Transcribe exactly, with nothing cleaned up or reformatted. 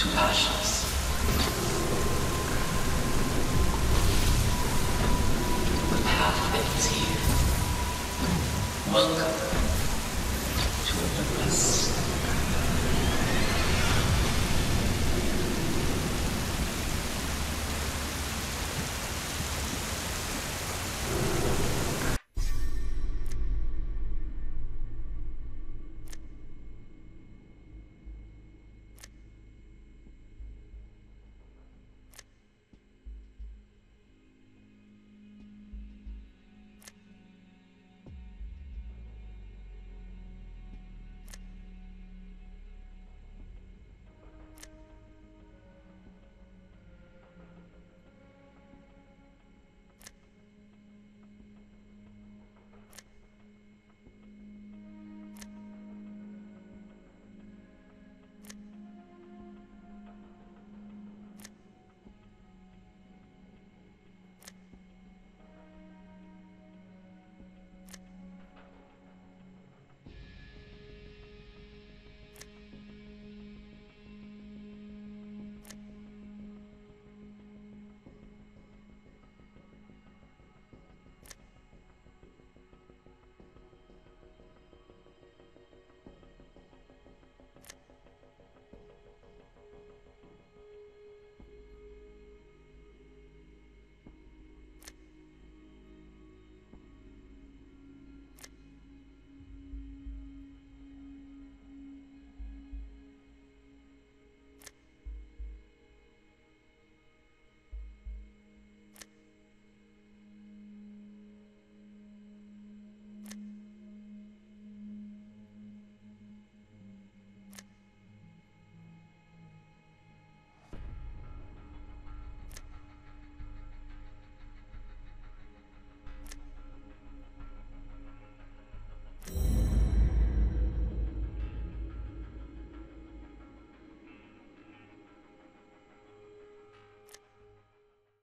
to ashes. The path ends here. Welcome.